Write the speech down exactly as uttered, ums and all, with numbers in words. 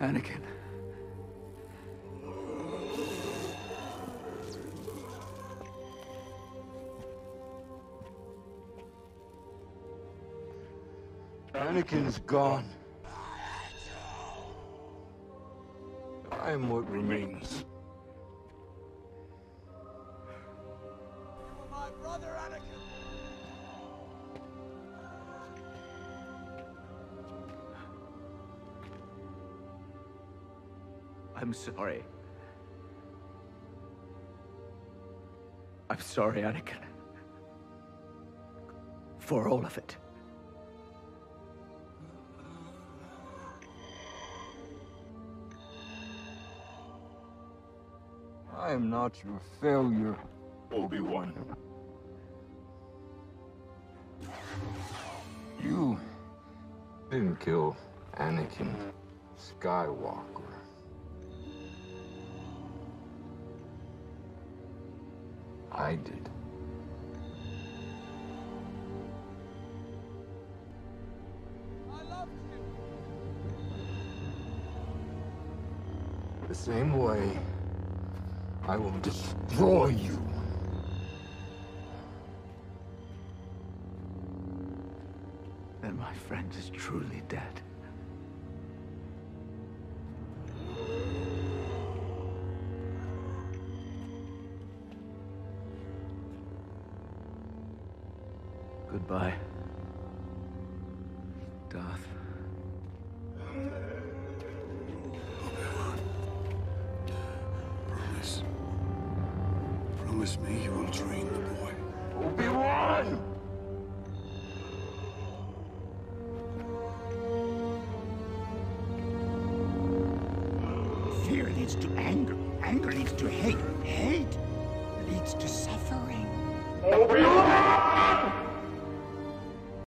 Anakin. Anakin's gone. I am what remains. For my brother Anakin. I'm sorry. I'm sorry, Anakin. For all of it. I am not your failure, Obi-Wan. You didn't kill Anakin Skywalker. I did. I loved you. The same way. I will destroy you. Then my friend is truly dead. Goodbye, Darth. Promise me you will train the boy. Obi-Wan! Fear leads to anger. Anger leads to hate.